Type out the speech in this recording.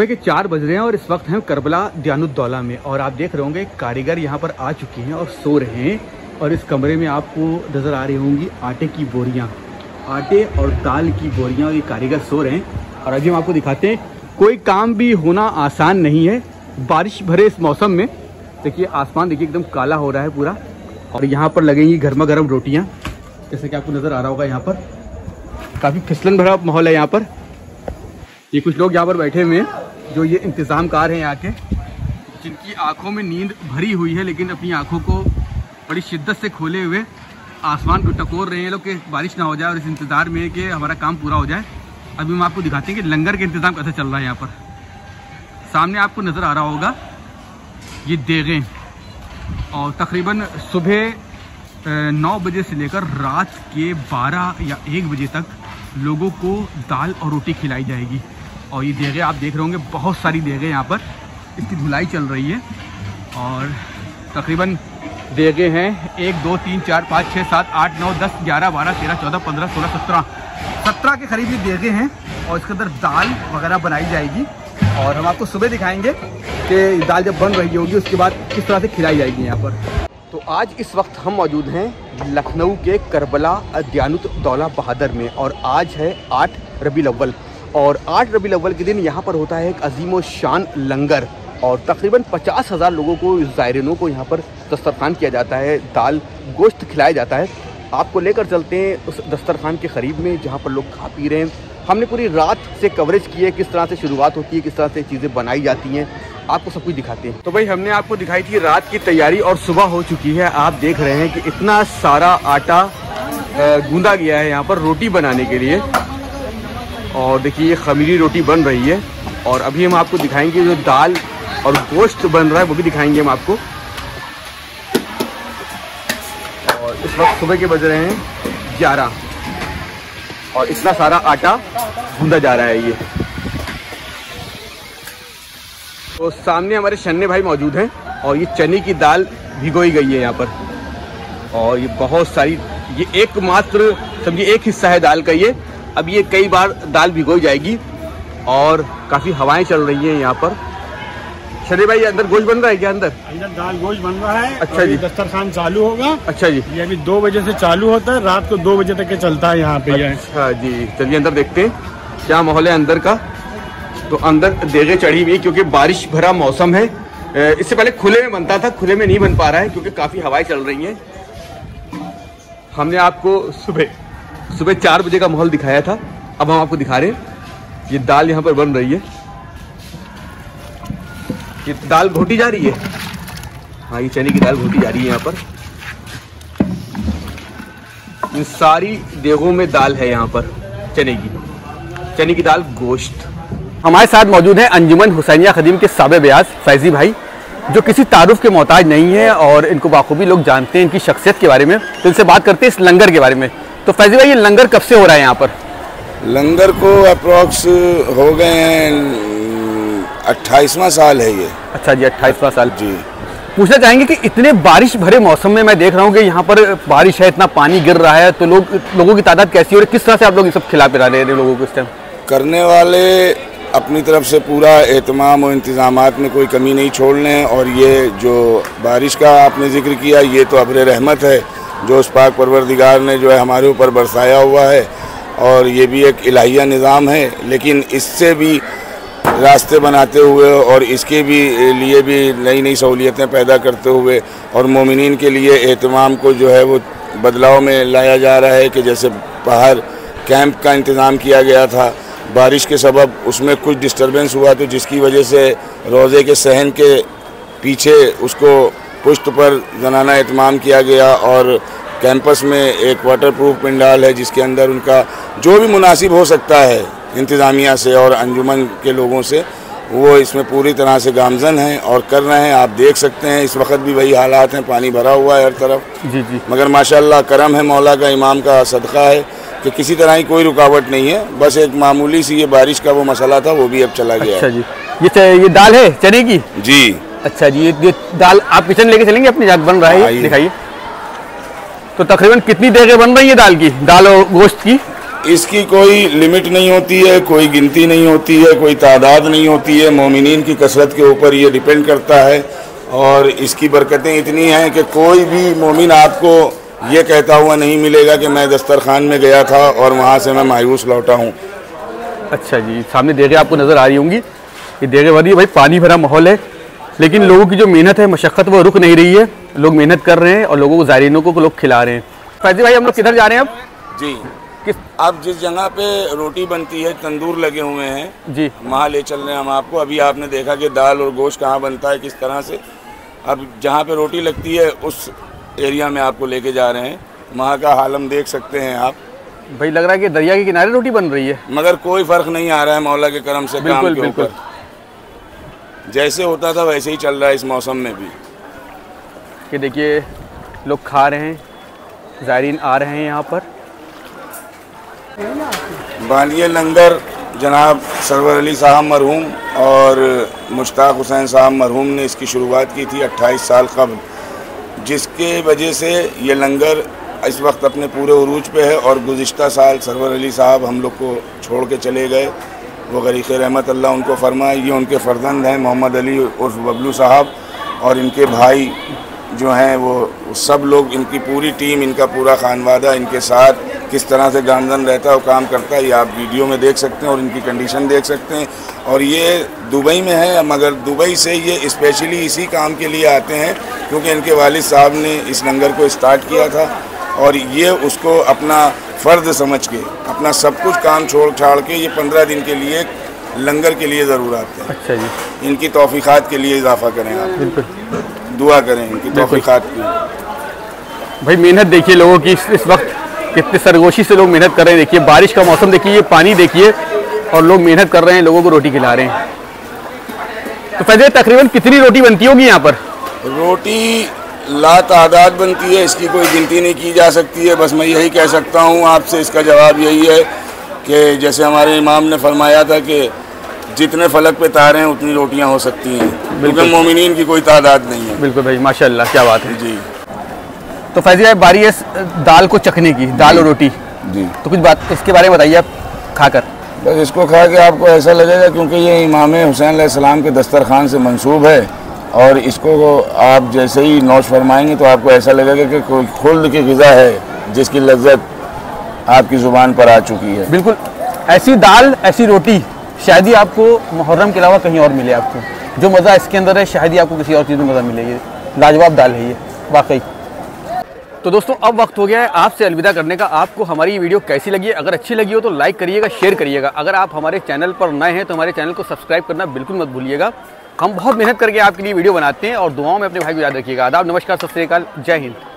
सुबह के 4 बज रहे हैं और इस वक्त हम करबला दयानतुद्दौला में और आप देख रहे होंगे कारीगर यहाँ पर आ चुके हैं और सो रहे हैं। और इस कमरे में आपको नज़र आ रही होंगी आटे की बोरियाँ, आटे और दाल की बोरियाँ, और ये कारीगर सो रहे हैं। और अभी हम आपको दिखाते हैं, कोई काम भी होना आसान नहीं है बारिश भरे इस मौसम में। देखिए आसमान, देखिए एकदम काला हो रहा है पूरा। और यहाँ पर लगेंगी गर्मा गर्म रोटियाँ, जैसे कि आपको नज़र आ रहा होगा। यहाँ पर काफ़ी फिसलन भरा माहौल है। यहाँ पर ये कुछ लोग यहाँ पर बैठे हुए हैं जो ये इंतज़ाम कार हैं यहाँ के, जिनकी आंखों में नींद भरी हुई है लेकिन अपनी आंखों को बड़ी शिद्दत से खोले हुए आसमान को टकोर रहे हैं लोग कि बारिश ना हो जाए, और इस इंतज़ार में कि हमारा काम पूरा हो जाए। अभी हम आपको दिखाते हैं कि लंगर का इंतज़ाम कैसे चल रहा है। यहाँ पर सामने आपको नज़र आ रहा होगा ये देगें, और तकरीबन सुबह 9 बजे से लेकर रात के 12 या 1 बजे तक लोगों को दाल और रोटी खिलाई जाएगी। और ये देगें आप देख रहे होंगे, बहुत सारी देगें यहाँ पर, इसकी धुलाई चल रही है। और तकरीबन देगें हैं 1 2 3 4 5 6 7 8 9 10 11 12 13 14 15 16 17 के करीब ये देगें हैं। और इसके अंदर दाल वगैरह बनाई जाएगी और हम आपको सुबह दिखाएंगे कि दाल जब बन रही होगी उसके बाद किस तरह से खिलाई जाएगी यहाँ पर। तो आज इस वक्त हम मौजूद हैं लखनऊ के करबला दयानतुद्दौला बहादुर में, और आज है 8 रबी उल अव्वल। और 8 रबी उल अव्वल के दिन यहाँ पर होता है एक अजीम व शान लंगर, और तकरीबन 50,000 लोगों को, ज़ायरीनों को यहाँ पर दस्तरखान किया जाता है, दाल गोश्त खिलाया जाता है। आपको लेकर चलते हैं उस दस्तरखान के करीब में जहाँ पर लोग खा पी रहे हैं। हमने पूरी रात से कवरेज की है, किस तरह से शुरुआत होती है, किस तरह से चीज़ें बनाई जाती हैं, आपको सब कुछ दिखाते हैं। तो भाई हमने आपको दिखाई थी रात की तैयारी, और सुबह हो चुकी है। आप देख रहे हैं कि इतना सारा आटा गूंदा गया है यहाँ पर रोटी बनाने के लिए। और देखिए ये खमीरी रोटी बन रही है, और अभी हम आपको दिखाएंगे जो दाल और गोश्त बन रहा है वो भी दिखाएंगे हम आपको। और इस वक्त सुबह के बज रहे हैं 11, और इतना सारा आटा गूंदा जा रहा है ये। तो सामने हमारे चने भाई मौजूद हैं, और ये चने की दाल भिगोई गई है यहाँ पर। और ये बहुत सारी, ये एकमात्र समझिए एक हिस्सा है दाल का ये। अब ये कई बार दाल भिगोई जाएगी, और काफ़ी हवाएं चल रही हैं यहाँ पर। चने भाई अंदर गोश्त बन रहा है क्या? अंदर दाल गोश्त बन रहा है। अच्छा जी, दस्तरखान चालू होगा। अच्छा जी, ये अभी 2 बजे से चालू होता है, रात को 2 बजे तक के चलता है यहाँ पे। अच्छा जी, चलिए अंदर देखते हैं क्या माहौल है अंदर का। तो अंदर देगें चढ़ी हुई क्योंकि बारिश भरा मौसम है। इससे पहले खुले में बनता था, खुले में नहीं बन पा रहा है क्योंकि काफ़ी हवाएं चल रही हैं। हमने आपको सुबह 4 बजे का माहौल दिखाया था, अब हम आपको दिखा रहे हैं ये दाल यहाँ पर बन रही है। ये दाल घोटी जा रही है, हाँ ये चने की दाल घोटी जा रही है यहाँ पर। इन सारी देगों में दाल है यहाँ पर, चने की दाल गोश्त। हमारे साथ मौजूद हैं अंजुमन हुसैनिया खदीम के साबे बयास फैज़ी भाई, जो किसी तारुफ के मोहताज नहीं है और इनको बाखूबी लोग जानते हैं इनकी शख्सियत के बारे में। तो इनसे बात करते हैं इस लंगर के बारे में। तो फैज़ी भाई, ये लंगर कब से हो रहा है यहाँ पर? लंगर को अप्रॉक्स हो गए हैं 28वां साल है ये। अच्छा जी, 28वां साल जी। पूछना चाहेंगे कि इतने बारिश भरे मौसम में मैं देख रहा हूँ कि यहाँ पर बारिश है, इतना पानी गिर रहा है, तो लोगों की तादाद कैसी हो रही है, किस तरह से आप लोग ये सब खिला पिला रहे हैं लोगों को? इस टाइम करने वाले अपनी तरफ से पूरा एहतमाम और इंतज़ामात में कोई कमी नहीं छोड़ने। और ये जो बारिश का आपने जिक्र किया, ये तो अबरे रहमत है जो उस पाक परवरदिगार ने जो है हमारे ऊपर बरसाया हुआ है, और ये भी एक इलाहिया निज़ाम है। लेकिन इससे भी रास्ते बनाते हुए और इसके भी लिए भी नई नई सहूलियतें पैदा करते हुए और मोमिनीन के लिए एहतमाम को जो है वो बदलाव में लाया जा रहा है कि जैसे बाहर कैंप का इंतज़ाम किया गया था, बारिश के सबब उसमें कुछ डिस्टर्बेंस हुआ तो जिसकी वजह से रोज़े के सहन के पीछे उसको पुश्त पर जनाना एहतमाम किया गया। और कैंपस में एक वाटरप्रूफ पंडाल है जिसके अंदर उनका जो भी मुनासिब हो सकता है इंतज़ामिया से और अंजुमन के लोगों से, वो इसमें पूरी तरह से गामजन हैं और कर रहे हैं। आप देख सकते हैं इस वक्त भी वही हालात हैं, पानी भरा हुआ है हर तरफ। जी जी, मगर माशाल्लाह करम है मौला का, इमाम का सदका है कि किसी तरह की कोई रुकावट नहीं है। बस एक मामूली सी ये बारिश का वो मसला था, वो भी अब चला गया। अच्छा जी, ये दाल है चने की जी। अच्छा जी, ये दाल आप किचन लेके चलेंगे अपने साथ, बन रहा है दिखाइए। तो तकरीबन कितनी देर बन रही है दाल की, दाल और गोश्त की? इसकी कोई लिमिट नहीं होती है, कोई गिनती नहीं होती है, कोई तादाद नहीं होती है। मोमिनीन की कसरत के ऊपर ये डिपेंड करता है और इसकी बरकतें इतनी हैं कि कोई भी मोमिन आपको ये कहता हुआ नहीं मिलेगा कि मैं दस्तरखान में गया था और वहाँ से मैं मायूस लौटा हूँ। अच्छा जी, सामने देखें आपको नज़र आ रही होंगी, ये देखें वाली भाई पानी भरा माहौल है, लेकिन लोगों की जो मेहनत है, मशक्क़त वो रुक नहीं रही है। लोग मेहनत कर रहे हैं और लोगों को, ज़ायरीनों को लोग खिला रहे हैं। फैजी भाई, हम लोग किधर जा रहे हैं अब जी? आप जिस जगह पे रोटी बनती है, तंदूर लगे हुए हैं जी, वहाँ ले चल रहे हैं हम आपको। अभी आपने देखा कि दाल और गोश्त कहाँ बनता है, किस तरह से। अब जहाँ पे रोटी लगती है उस एरिया में आपको लेके जा रहे हैं, वहाँ का हालम देख सकते हैं आप। भाई लग रहा है कि दरिया के किनारे रोटी बन रही है, मगर कोई फ़र्क नहीं आ रहा है मौला के करम से। बिल्कुल, काम के ऊपर जैसे होता था वैसे ही चल रहा है इस मौसम में भी। कि देखिए लोग खा रहे हैं, ज़ायरीन आ रहे हैं यहाँ पर। बानिए लंगर जनाब सरवर अली साहब मरहूम और मुश्ताक हुसैन साहब मरहूम ने इसकी शुरुआत की थी 28 साल कब्ल, जिसके वजह से ये लंगर इस वक्त अपने पूरे उरूज पे है। और गुज़िश्ता साल सरवर अली साहब हम लोग को छोड़ के चले गए, वो गरीक़ रहमत अल्लाह उनको फरमाए। ये उनके फर्जंद हैं मोहम्मद अली उर्फ बबलू साहब और इनके भाई जो हैं, वो सब लोग, इनकी पूरी टीम, इनका पूरा खानवादा इनके साथ किस तरह से गामजन रहता है और काम करता है, ये आप वीडियो में देख सकते हैं और इनकी कंडीशन देख सकते हैं। और ये दुबई में है, मगर दुबई से ये स्पेशली इसी काम के लिए आते हैं, क्योंकि इनके वालिद साहब ने इस लंगर को स्टार्ट किया था और ये उसको अपना फ़र्ज समझ के, अपना सब कुछ काम छोड़ छाड़ के, ये 15 दिन के लिए लंगर के लिए ज़रूर आते हैं। अच्छा जी, इनकी तौफीक़ात के लिए इजाफ़ा करें आप, बिल्कुल दुआ करें इनकी तौफीक़ात की। भाई मेहनत देखिए लोगों की, इस वक्त कितनी सरगोशी से लोग मेहनत कर रहे हैं। देखिए बारिश का मौसम, देखिए ये पानी देखिए, और लोग मेहनत कर रहे हैं, लोगों को रोटी खिला रहे हैं। तो फैज़े तकरीबन कितनी रोटी बनती होगी यहाँ पर? रोटी लातादाद बनती है, इसकी कोई गिनती नहीं की जा सकती है। बस मैं यही कह सकता हूँ आपसे, इसका जवाब यही है कि जैसे हमारे इमाम ने फरमाया था कि जितने फलक पे तारे हैं उतनी रोटियाँ हो सकती हैं, बिल्कुल मोमिनीन की कोई तादाद नहीं है। बिल्कुल भाई, माशाल्लाह क्या बात है जी। तो फैजी भाई बारी है दाल को चखने की, दाल और रोटी जी, तो कुछ बात इसके बारे में बताइए आप खाकर। बस इसको खा के आपको ऐसा लगेगा, क्योंकि ये इमाम हुसैन अलैहिस्सलाम के दस्तरखान से मंसूब है, और इसको आप जैसे ही नौश फरमाएंगे तो आपको ऐसा लगेगा कि कोई खुल्द की ग़िज़ा है जिसकी लज्जत आपकी ज़ुबान पर आ चुकी है। बिल्कुल, ऐसी दाल, ऐसी रोटी शायद ही आपको मुहर्रम के अलावा कहीं और मिले। आपको जो मज़ा इसके अंदर है शायद ही आपको किसी और चीज़ में मज़ा मिलेगी। लाजवाब दाल है ये वाकई। तो दोस्तों अब वक्त हो गया है आपसे अलविदा करने का। आपको हमारी ये वीडियो कैसी लगी है? अगर अच्छी लगी हो तो लाइक करिएगा, शेयर करिएगा। अगर आप हमारे चैनल पर नए हैं तो हमारे चैनल को सब्सक्राइब करना बिल्कुल मत भूलिएगा। हम बहुत मेहनत करके आपके लिए वीडियो बनाते हैं। और दुआओं में अपने भाई को याद रखिएगा। आदाब, नमस्कार, सत श्री अकाल, जय हिंद।